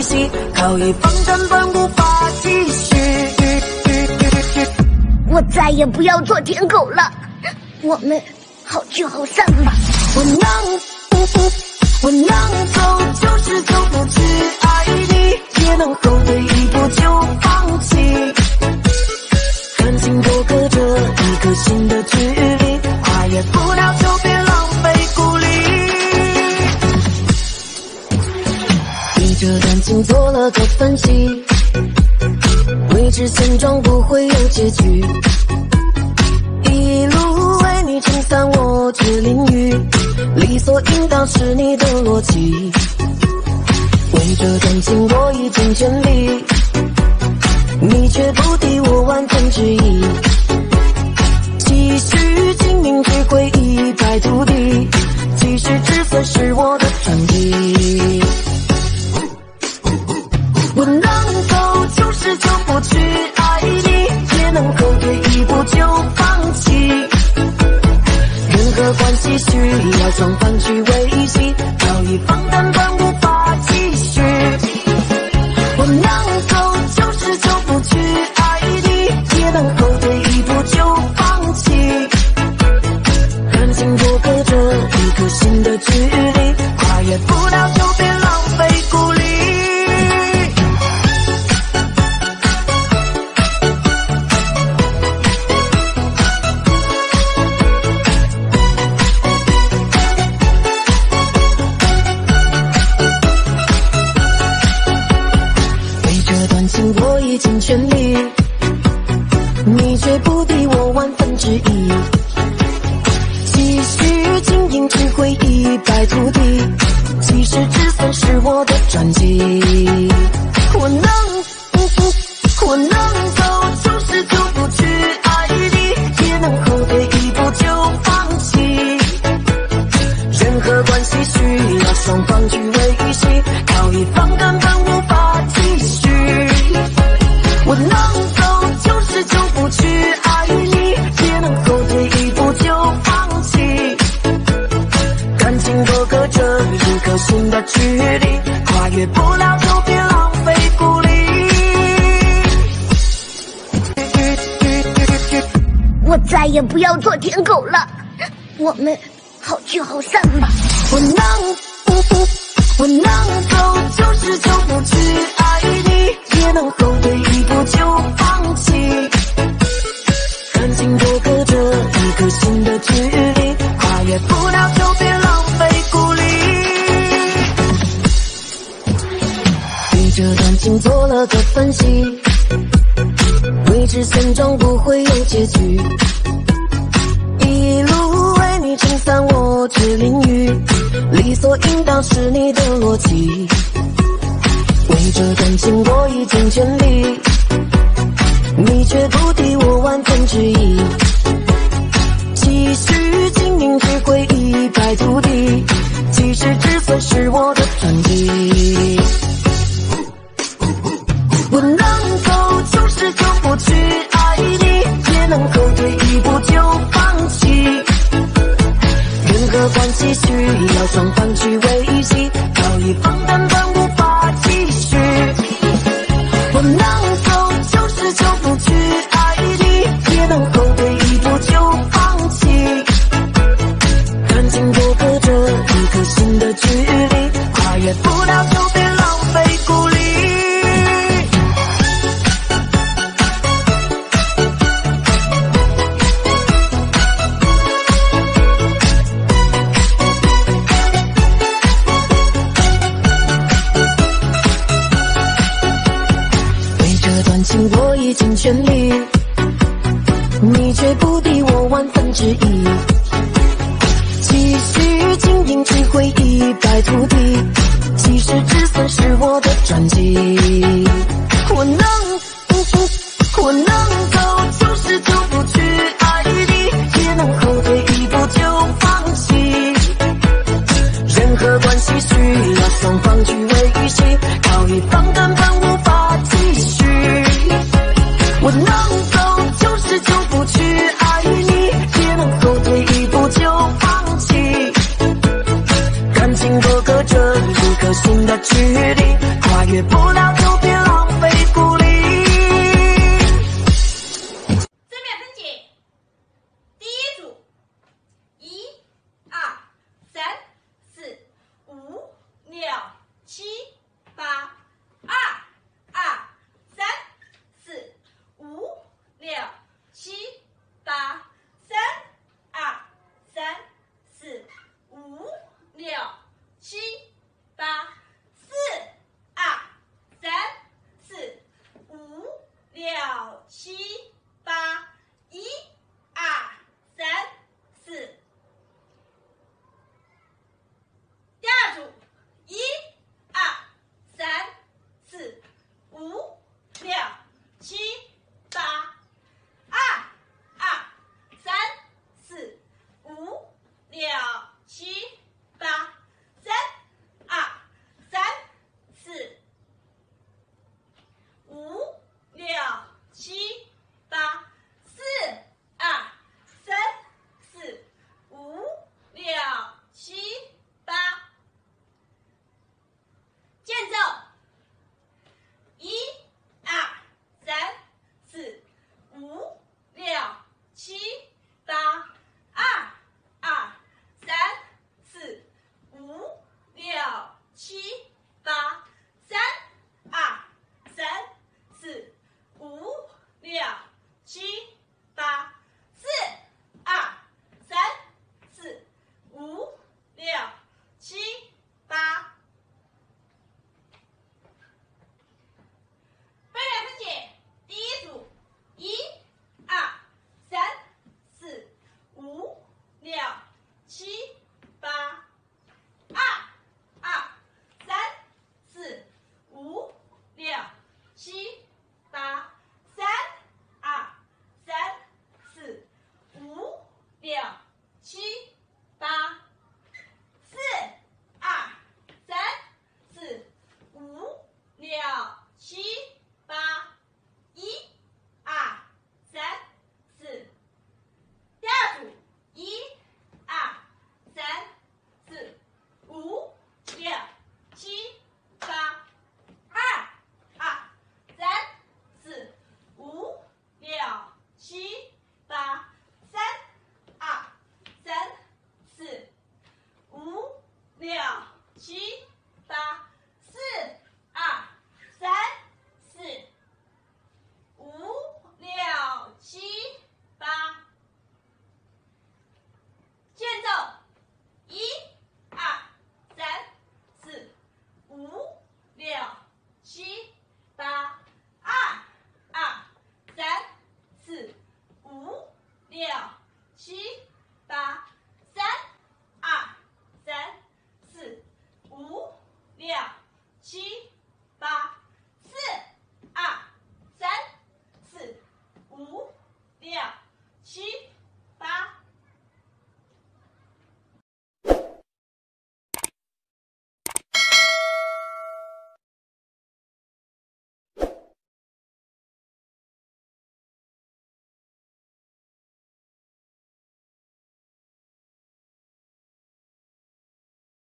意思，求而分真分不把知数。我再也不要做舔狗了，我们好聚好散吧。我能走就是走不去爱你，也能后退一步就放弃，感情都隔着一颗心的距离，跨越不了就别浪费鼓励。对这感情做了个分析，维持现状不会有结局，一路为你撑伞我只淋雨，理所应当是你的逻辑。为这感情我已尽全力，你却不敌我万分之一，继续精明追回一败涂地，继续之分是我的传递。我能走就是走不去爱你，也能后退一步就放弃，任何关系需要双方去维系，早已放胆放无法继续。我能走就是走不去爱你，也能后退一步就放弃，感情我隔着一颗心的距离，跨越不了就别浪费鼓励。尽全力，你却不敌我万分之一，继续经营只会一败涂地，其实只算是我的传奇。我能走就是走不去爱你，也能后退一步就放弃，任何关系需要双方去维系，靠一方根本无法继续。我能走就是走不去爱你，也能后退一步就放弃，感情我隔着一颗心的距离，跨越不了就别浪费鼓励。我再也不要做舔狗了，我们好聚好散吧。我能走就是走不去爱你，也能后退一步就放弃，感情我隔着一颗心的距离，跨越不了就别浪费鼓励。对这感情做了个分析，维持现状不会有结局，一路为你撑伞我只淋雨，理所应当是你的逻辑。为这感情我已尽全力，你却不敌我万分之一，继续经营只会一败涂地，其实只算是我的传奇。我能走就是走不去爱你，也能后退一步就放弃，任何关系需要双方去维系，早已放胆放无法继续。我能走就是走不去爱你，也能后退一步就放弃，感情我隔着一颗心的距离，跨越不了就别浪费鼓励。我已尽全力，你却不敌我万分之一，继续经营只会一败涂地，其实只算是我的传奇。我能走就是走不去爱你，也能后退一步就放弃，任何关系需要双方去维系，靠一方根本无法继续。我能走就是走不去爱你，也能后退一步就放弃，感情我隔着一颗心的距离，跨越别怕。